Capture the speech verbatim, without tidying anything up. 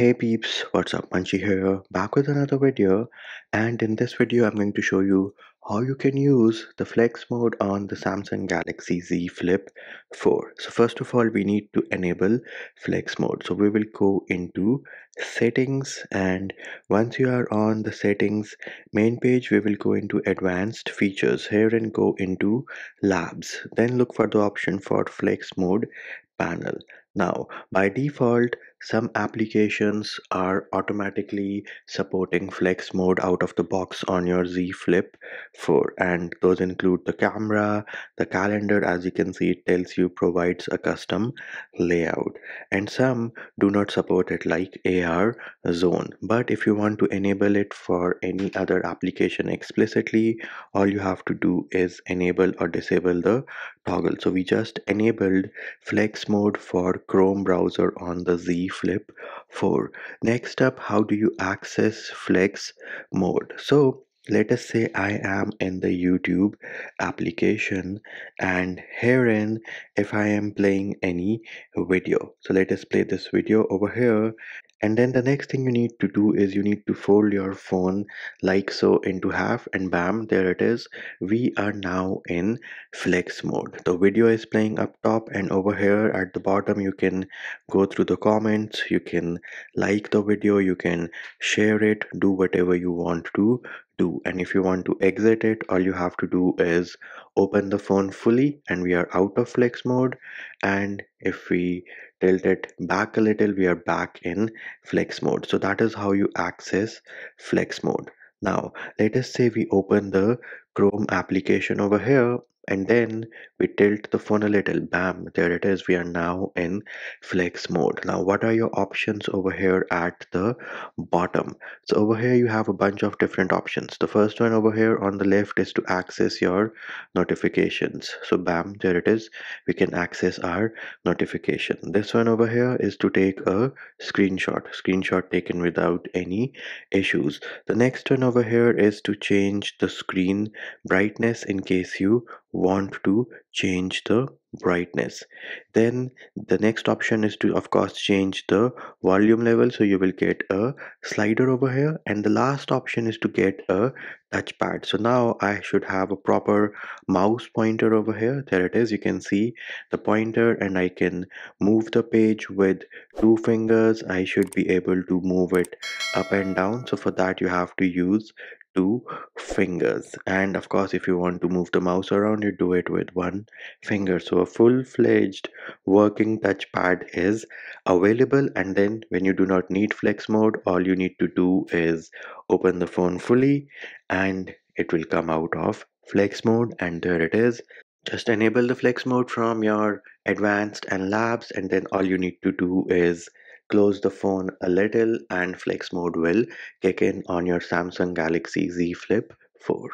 Hey peeps, what's up? Manchi here, back with another video, and in this video I'm going to show you how you can use the flex mode on the Samsung Galaxy Z Flip four. So first of all, we need to enable flex mode. So we will go into settings, and once you are on the settings main page, we will go into advanced features here and go into labs. Then look for the option for flex mode panel. Now, by default, some applications are automatically supporting flex mode out of the box on your Z Flip four, and those include the camera, the calendar. As you can see, it tells you provides a custom layout, and some do not support it, like A R Zone. But if you want to enable it for any other application explicitly, all you have to do is enable or disable the toggle. So we just enabled flex mode for Chrome browser on the Z Flip four. Next up, how do you access flex mode? So let us say I am in the YouTube application, and herein if I am playing any video, so let us play this video over here. And then the next thing you need to do is you need to fold your phone like so into half, and bam, there it is. We are now in flex mode. The video is playing up top, and over here at the bottom you can go through the comments, you can like the video, you can share it, do whatever you want to do. And if you want to exit it, all you have to do is open the phone fully, and we are out of flex mode. And if we tilt it back a little, we are back in flex mode. So that is how you access flex mode. Now let us say we open the Chrome application over here, and then we tilt the phone a little, bam, there it is. We are now in flex mode. Now what are your options over here at the bottom? So over here you have a bunch of different options. The first one over here on the left is to access your notifications. So bam, there it is, we can access our notification. This one over here is to take a screenshot screenshot taken without any issues. The next one over here is to change the screen brightness in case you want to change the brightness. Then the next option is to, of course, change the volume level, so you will get a slider over here. And the last option is to get a touchpad. So now I should have a proper mouse pointer over here. There it is, you can see the pointer, and I can move the page with two fingers. I should be able to move it up and down, so for that you have to use two fingers. And of course, if you want to move the mouse around, you do it with one finger. So a full-fledged working touchpad is available. And then when you do not need flex mode, all you need to do is open the phone fully, and it will come out of flex mode. And there it is. Just enable the flex mode from your advanced and labs, and then all you need to do is close the phone a little, and flex mode will kick in on your Samsung Galaxy Z Flip four.